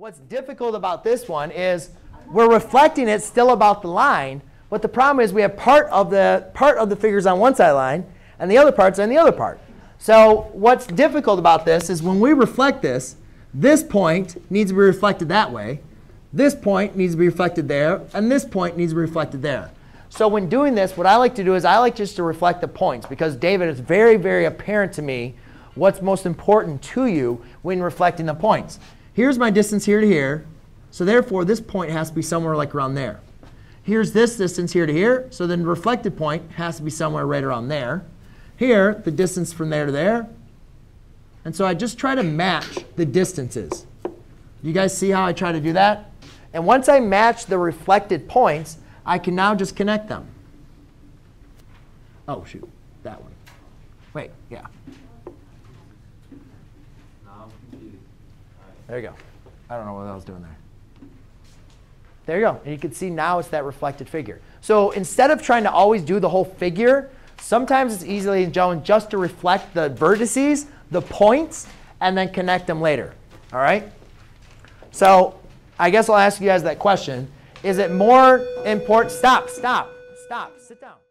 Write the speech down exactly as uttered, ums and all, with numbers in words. What's difficult about this one is we're reflecting it still about the line, but the problem is we have part of the part of the figures on one sideline and the other parts on the other part. So what's difficult about this is when we reflect this, this point needs to be reflected that way, this point needs to be reflected there, and this point needs to be reflected there. So when doing this, what I like to do is I like just to reflect the points, because David, it's very, very apparent to me what's most important to you when reflecting the points. Here's my distance here to here, so therefore this point has to be somewhere like around there. Here's this distance here to here, so then the reflected point has to be somewhere right around there. Here, the distance from there to there. And so I just try to match the distances. You guys see how I try to do that? And once I match the reflected points, I can now just connect them. Oh, shoot, that one. Wait, yeah. There you go. I don't know what I was doing there. There you go. And you can see now it's that reflected figure. So instead of trying to always do the whole figure, sometimes it's easily done just to reflect the vertices, the points, and then connect them later. All right? So I guess I'll ask you guys that question. Is it more important? Stop, stop, stop. Sit down.